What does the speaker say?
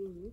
blue.